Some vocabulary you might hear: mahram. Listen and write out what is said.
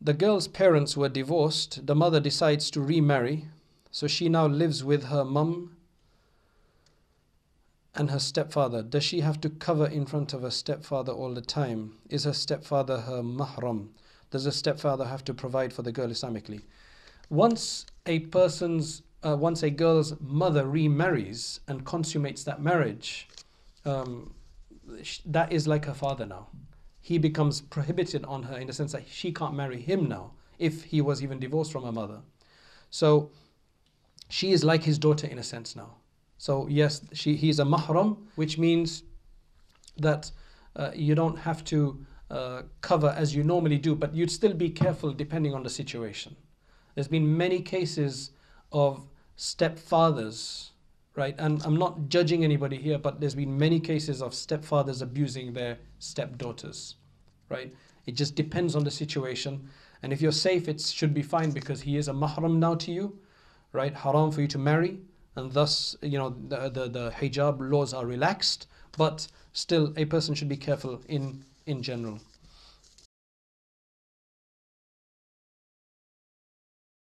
The girl's parents were divorced. The mother decides to remarry. So she now lives with her mum and her stepfather. Does she have to cover in front of her stepfather all the time? Is her stepfather her mahram? Does her stepfather have to provide for the girl Islamically? Once a girl's mother remarries and consummates that marriage, that is like her father now. He becomes prohibited on her in the sense that she can't marry him now, if he was even divorced from her mother. So she is like his daughter in a sense now. So yes, he is a mahram, which means that you don't have to cover as you normally do, but you'd still be careful depending on the situation. There's been many cases of stepfathers, right? And I'm not judging anybody here, but there's been many cases of stepfathers abusing their stepdaughters, right? It just depends on the situation. And if you're safe, it should be fine because he is a mahram now to you, right? Haram for you to marry. And thus, you know, the hijab laws are relaxed, but still a person should be careful in general.